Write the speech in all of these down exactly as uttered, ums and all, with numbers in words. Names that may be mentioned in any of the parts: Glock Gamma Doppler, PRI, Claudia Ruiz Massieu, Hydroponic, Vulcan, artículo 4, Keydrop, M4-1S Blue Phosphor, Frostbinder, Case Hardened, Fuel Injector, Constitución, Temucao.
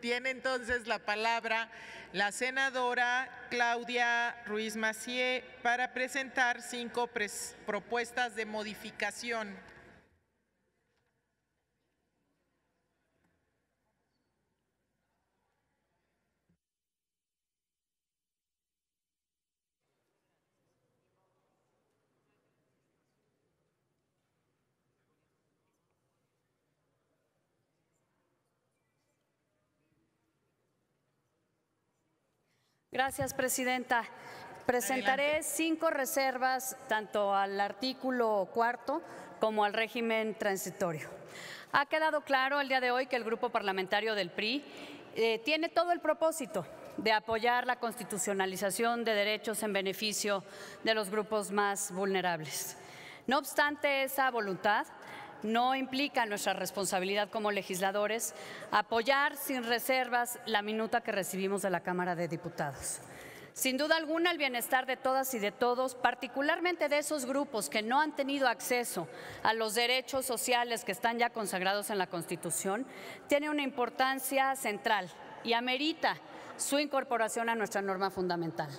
Tiene entonces la palabra la senadora Claudia Ruiz Massieu para presentar cinco pres- propuestas de modificación. Gracias, presidenta. Presentaré Adelante. cinco reservas tanto al artículo cuarto como al régimen transitorio. Ha quedado claro el día de hoy que el grupo parlamentario del P R I eh, tiene todo el propósito de apoyar la constitucionalización de derechos en beneficio de los grupos más vulnerables. No obstante esa voluntad, no implica nuestra responsabilidad como legisladores apoyar sin reservas la minuta que recibimos de la Cámara de Diputados. Sin duda alguna, el bienestar de todas y de todos, particularmente de esos grupos que no han tenido acceso a los derechos sociales que están ya consagrados en la Constitución, tiene una importancia central y amerita su incorporación a nuestra norma fundamental.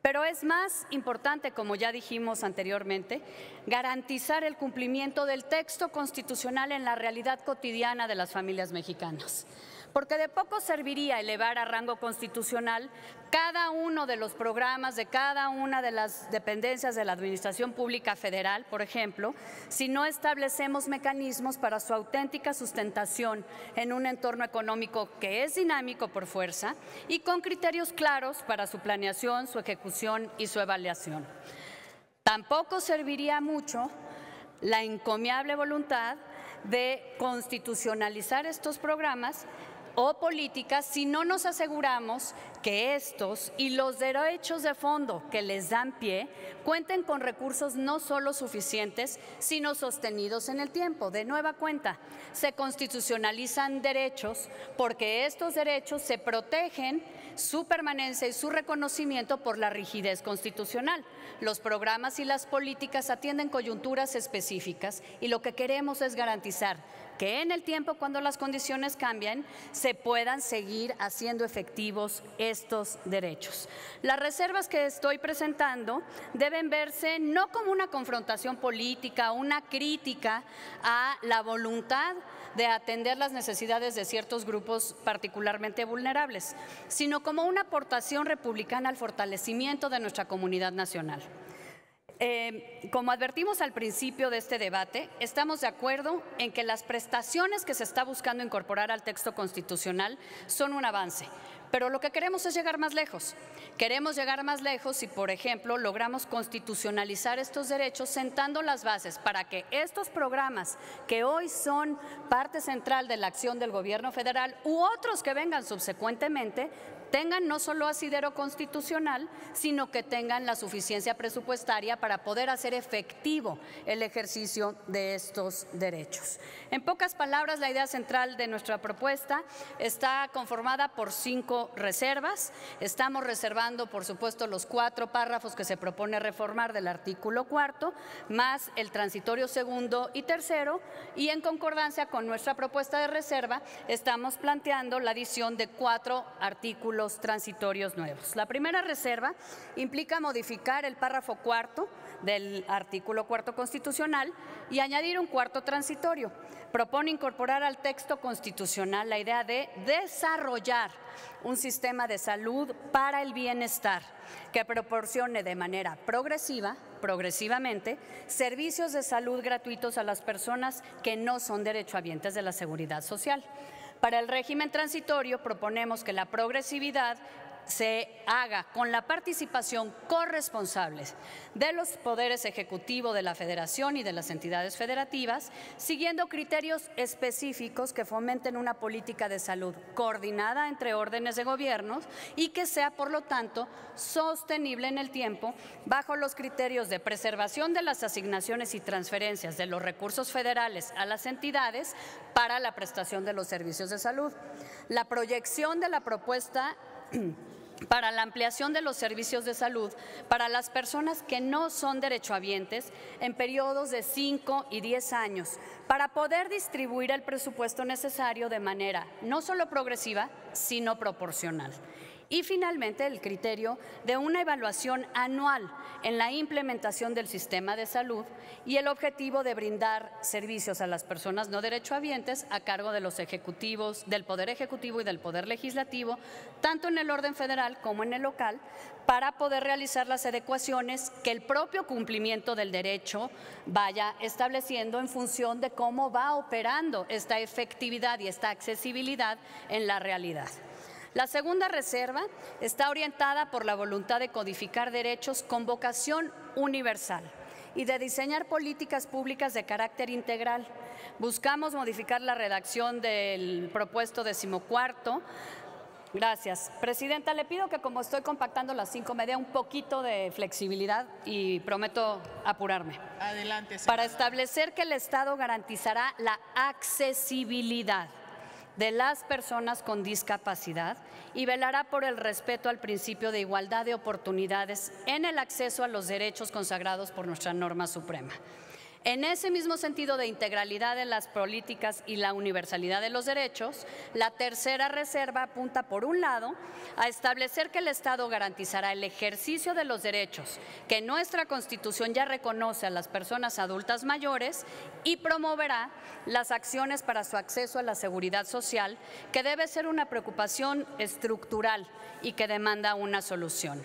Pero es más importante, como ya dijimos anteriormente, garantizar el cumplimiento del texto constitucional en la realidad cotidiana de las familias mexicanas. Porque de poco serviría elevar a rango constitucional cada uno de los programas de cada una de las dependencias de la Administración Pública Federal, por ejemplo, si no establecemos mecanismos para su auténtica sustentación en un entorno económico que es dinámico por fuerza y con criterios claros para su planeación, su ejecución y su evaluación. Tampoco serviría mucho la encomiable voluntad de constitucionalizar estos programas o políticas si no nos aseguramos que estos y los derechos de fondo que les dan pie cuenten con recursos no solo suficientes, sino sostenidos en el tiempo. De nueva cuenta, se constitucionalizan derechos porque estos derechos se protegen su permanencia y su reconocimiento por la rigidez constitucional. Los programas y las políticas atienden coyunturas específicas y lo que queremos es garantizar que en el tiempo, cuando las condiciones cambien, se puedan seguir haciendo efectivos estos derechos. Las reservas que estoy presentando deben verse no como una confrontación política, una crítica a la voluntad de atender las necesidades de ciertos grupos particularmente vulnerables, sino como una aportación republicana al fortalecimiento de nuestra comunidad nacional. Eh, como advertimos al principio de este debate, estamos de acuerdo en que las prestaciones que se está buscando incorporar al texto constitucional son un avance, pero lo que queremos es llegar más lejos. Queremos llegar más lejos si, por ejemplo, logramos constitucionalizar estos derechos sentando las bases para que estos programas que hoy son parte central de la acción del gobierno federal u otros que vengan subsecuentemente tengan no solo asidero constitucional, sino que tengan la suficiencia presupuestaria para poder hacer efectivo el ejercicio de estos derechos. En pocas palabras, la idea central de nuestra propuesta está conformada por cinco reservas. Estamos reservando, por supuesto, los cuatro párrafos que se propone reformar del artículo cuarto, más el transitorio segundo y tercero, y en concordancia con nuestra propuesta de reserva, estamos planteando la adición de cuatro artículos transitorios nuevos. La primera reserva implica modificar el párrafo cuarto del artículo cuarto constitucional y añadir un cuarto transitorio. Propone incorporar al texto constitucional la idea de desarrollar un sistema de salud para el bienestar que proporcione de manera progresiva, progresivamente, servicios de salud gratuitos a las personas que no son derechohabientes de la seguridad social. Para el régimen transitorio proponemos que la progresividad se haga con la participación corresponsable de los poderes ejecutivos de la Federación y de las entidades federativas, siguiendo criterios específicos que fomenten una política de salud coordinada entre órdenes de gobierno y que sea, por lo tanto, sostenible en el tiempo bajo los criterios de preservación de las asignaciones y transferencias de los recursos federales a las entidades para la prestación de los servicios de salud. La proyección de la propuesta para la ampliación de los servicios de salud para las personas que no son derechohabientes en periodos de cinco y diez años, para poder distribuir el presupuesto necesario de manera no solo progresiva, sino proporcional. Y finalmente, el criterio de una evaluación anual en la implementación del sistema de salud y el objetivo de brindar servicios a las personas no derechohabientes a cargo de los ejecutivos, del Poder Ejecutivo y del Poder Legislativo, tanto en el orden federal como en el local, para poder realizar las adecuaciones que el propio cumplimiento del derecho vaya estableciendo en función de cómo va operando esta efectividad y esta accesibilidad en la realidad. La segunda reserva está orientada por la voluntad de codificar derechos con vocación universal y de diseñar políticas públicas de carácter integral. Buscamos modificar la redacción del propuesto decimocuarto. Gracias. Presidenta, le pido que, como estoy compactando las cinco, me dé un poquito de flexibilidad y prometo apurarme. Adelante, señora. Para establecer que el Estado garantizará la accesibilidad de las personas con discapacidad y velará por el respeto al principio de igualdad de oportunidades en el acceso a los derechos consagrados por nuestra norma suprema. En ese mismo sentido de integralidad de las políticas y la universalidad de los derechos, la tercera reserva apunta, por un lado, a establecer que el Estado garantizará el ejercicio de los derechos que nuestra Constitución ya reconoce a las personas adultas mayores y promoverá las acciones para su acceso a la seguridad social, que debe ser una preocupación estructural y que demanda una solución.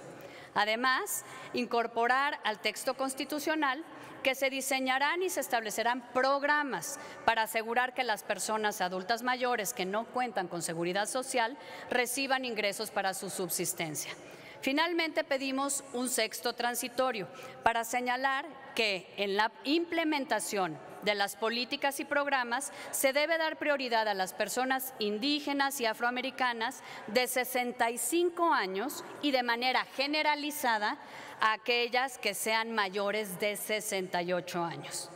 Además, incorporar al texto constitucional que se diseñarán y se establecerán programas para asegurar que las personas adultas mayores que no cuentan con seguridad social reciban ingresos para su subsistencia. Finalmente, pedimos un sexto transitorio para señalar que en la implementación de las políticas y programas se debe dar prioridad a las personas indígenas y afroamericanas de sesenta y cinco años y de manera generalizada a aquellas que sean mayores de sesenta y ocho años.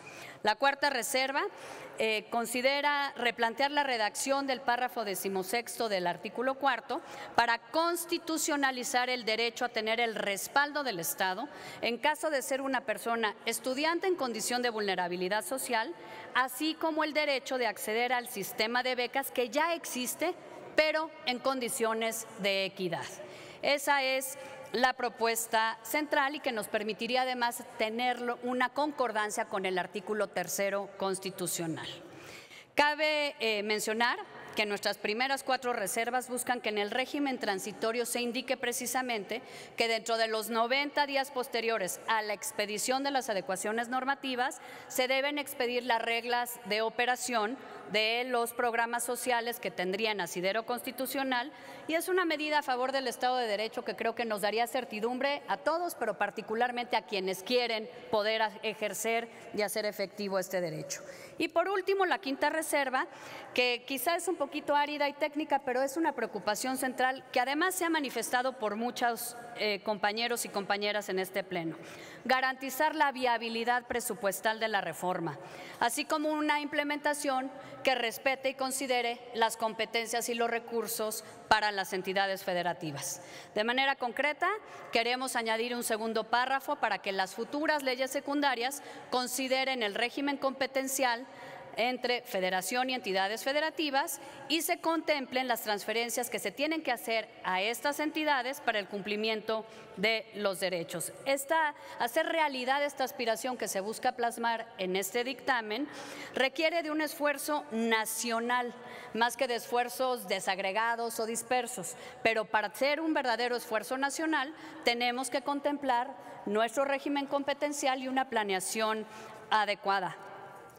La cuarta reserva eh, considera replantear la redacción del párrafo decimosexto del artículo cuarto para constitucionalizar el derecho a tener el respaldo del Estado en caso de ser una persona estudiante en condición de vulnerabilidad social, así como el derecho de acceder al sistema de becas que ya existe, pero en condiciones de equidad. Esa es la propuesta central y que nos permitiría además tener una concordancia con el artículo tercero constitucional. Cabe eh, mencionar que nuestras primeras cuatro reservas buscan que en el régimen transitorio se indique precisamente que dentro de los noventa días posteriores a la expedición de las adecuaciones normativas se deben expedir las reglas de operación de los programas sociales que tendrían asidero constitucional, y es una medida a favor del Estado de Derecho que creo que nos daría certidumbre a todos, pero particularmente a quienes quieren poder ejercer y hacer efectivo este derecho. Y por último, la quinta reserva, que quizás es un poco Un poquito árida y técnica, pero es una preocupación central que además se ha manifestado por muchos eh, compañeros y compañeras en este pleno. Garantizar la viabilidad presupuestal de la reforma, así como una implementación que respete y considere las competencias y los recursos para las entidades federativas. De manera concreta, queremos añadir un segundo párrafo para que las futuras leyes secundarias consideren el régimen competencial entre federación y entidades federativas y se contemplen las transferencias que se tienen que hacer a estas entidades para el cumplimiento de los derechos. Esta, hacer realidad esta aspiración que se busca plasmar en este dictamen requiere de un esfuerzo nacional, más que de esfuerzos desagregados o dispersos, pero para hacer un verdadero esfuerzo nacional tenemos que contemplar nuestro régimen competencial y una planeación adecuada.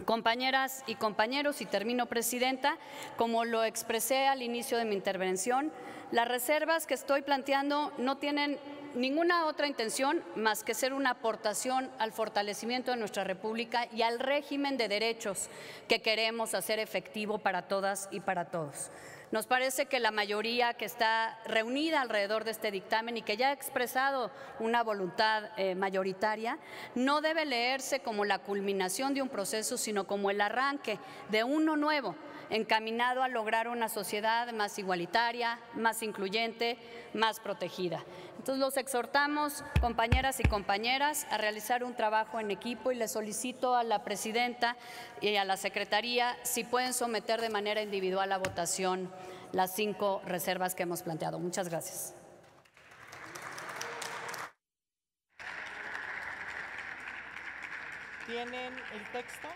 Compañeras y compañeros, y termino, Presidenta, como lo expresé al inicio de mi intervención, las reservas que estoy planteando no tienen ninguna otra intención más que ser una aportación al fortalecimiento de nuestra República y al régimen de derechos que queremos hacer efectivo para todas y para todos. Nos parece que la mayoría que está reunida alrededor de este dictamen y que ya ha expresado una voluntad eh, mayoritaria, no debe leerse como la culminación de un proceso, sino como el arranque de uno nuevo, encaminado a lograr una sociedad más igualitaria, más incluyente, más protegida. Entonces, los exhortamos, compañeras y compañeras, a realizar un trabajo en equipo y les solicito a la presidenta y a la secretaría si pueden someter de manera individual a votación las cinco reservas que hemos planteado. Muchas gracias. ¿Tienen el texto?